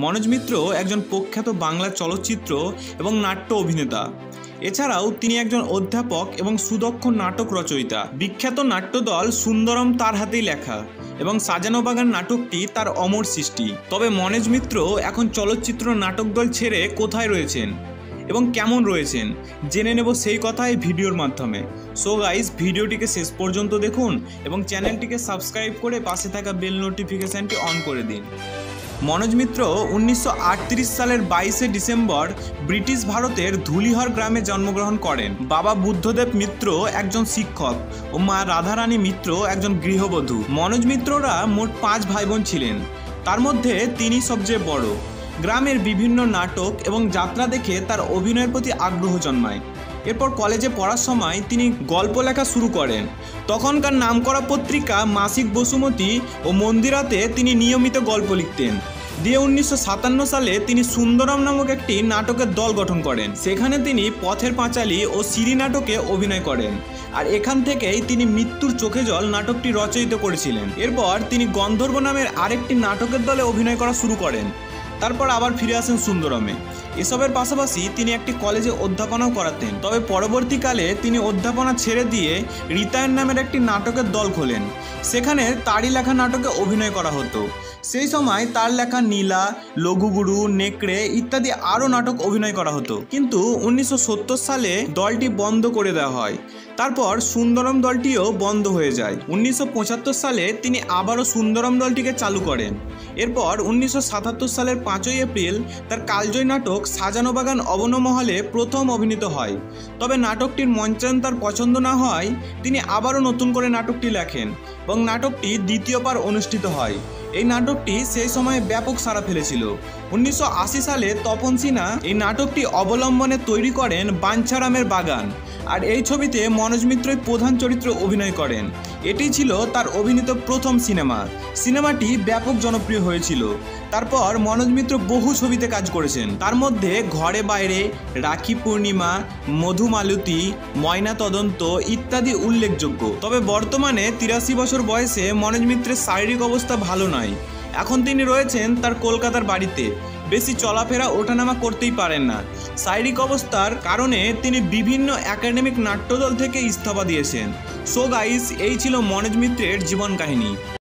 मनोज मित्र एकजन प्रख्यात बांगला चलचित्र एवं नाट्य अभिनेता एछाड़ाओ तिनि एकजन अध्यापक एवं सुदक्ष नाटक रचयिता। विख्यात नाट्य दल सुंदरम तार हाथेई लेखा एवं साजानो बागान नाटकटी तार अमर सृष्टि। तबे मनोज मित्र एखन चलचित्र नाटक दल छेड़े कोथाय रयेछेन एवं केमन रयेछेन जेने नेब सेई कथाई भिडियोर माध्यमे। सो गाइज भिडियोटिके शेष पर्यन्त देखुन एवं चैनलटिके सबस्क्राइब करे पाशे थाका बेल नोटिफिकेशनटी अन करे दिन। मनोज मित्र 1938 सालेर 22 डिसेम्बर ब्रिटिश भारतेर धूलिहर ग्रामे जन्मग्रहण करें। बाबा बुद्धदेव मित्र एकजन शिक्षक और माँ राधारानी मित्र एकजन गृहबधू। मनोज मित्ररा मोट 5 भाई बोन छिलेन, तार मध्ये तिनि सबचेये बड़। ग्रामेर विभिन्न नाटक एवं यात्रा देखे तार अभिनयेर प्रति आग्रह जन्माय। एरपर कलेजे पढ़ार समय तिनि गल्प लेखा शुरू करें। तखनकार नामकरा पत्रिका मासिक बसुमती और मंदिराते तिनि नियमित गल्प लिखतें। दिए 1957 साले तिनि सुंदरम नामक एक नाटकेर दल गठन करें। सेखाने तिनि पथेर पाँचाली और सीरी नाटके अभिनय करें और एखान थेकेई तिनि मृत्युर चोखे जल नाटकटी रचयिता करेछिलेन। एरपर तिनि गंधर्व नामेर आरेकटी नाटकेर दले अभिनय करा शुरू करें। तारपर आबार फिरे आसें सुंदरमे। एसबेर पाशापाशी तिनि एकटी कलेजे अध्यापनाओ करातें। तबे परवर्तीकाले तिनि अध्यापना छेड़े दिए रीतायन नामेर एकटी नाटकेर दल खोलें। सेखाने तारी लेखा नाटके अभिनय करा हतो। सेई समय तार लेखा नीला, लघुगुरु, नेकड़े इत्यादि आरो नाटक अभिनय करा हतो, किन्तु 1970 साले दलटी बंद करे देওয়া হয়। तारपर सुंदरम दलटीও बंद हो जाए। 1975 साले तिनि आबारो सुंदरम दलटीके चालू करें। एरपर 1977 सालेर 5 एप्रिल तार कालजयी नाटक साजानो बागान अवनमहले प्रथम अभिनीत हय। तबे नाटकटिर मंचायन तार पछन्द ना हय, तिनि आबारो नतुन करे नाटकटी लेखें और नाटकटी द्वितीयबार अनुष्ठित हय। এই নাটকটি সেই সময়ে ব্যাপক সাড়া ফেলেছিল। 1980 সালে তপন সিনহা এই নাটকটি অবলম্বনে তৈরি করেন বাঞ্ছারামের বাগান। আর এই ছবিতে মনোজ মিত্রই প্রধান চরিত্রে অভিনয় করেন। এটি ছিল তার অভিনীত প্রথম সিনেমা। সিনেমাটি ব্যাপক জনপ্রিয় হয়েছিল। তারপর মনোজ মিত্র বহু ছবিতে কাজ করেছেন, তার মধ্যে ঘরে বাইরে, রাখি পূর্ণিমা, মধুমালতি, ময়না তদন্ত ইত্যাদি উল্লেখযোগ্য। তবে বর্তমানে ৮৩ বছর বয়সে মনোজ মিত্রের শারীরিক অবস্থা ভালো নয়। এখন তিনি রয়েছেন তার কলকাতার বাড়িতে। বেশি চলাফেরা ওঠানামা করতেই পারেন না। শারীরিক অবস্থার কারণে তিনি বিভিন্ন একাডেমিক নাট্যদল থেকে ইস্তফা দিয়েছেন। সো গাইস, এই ছিল মনোজ মিত্রের জীবন কাহিনী।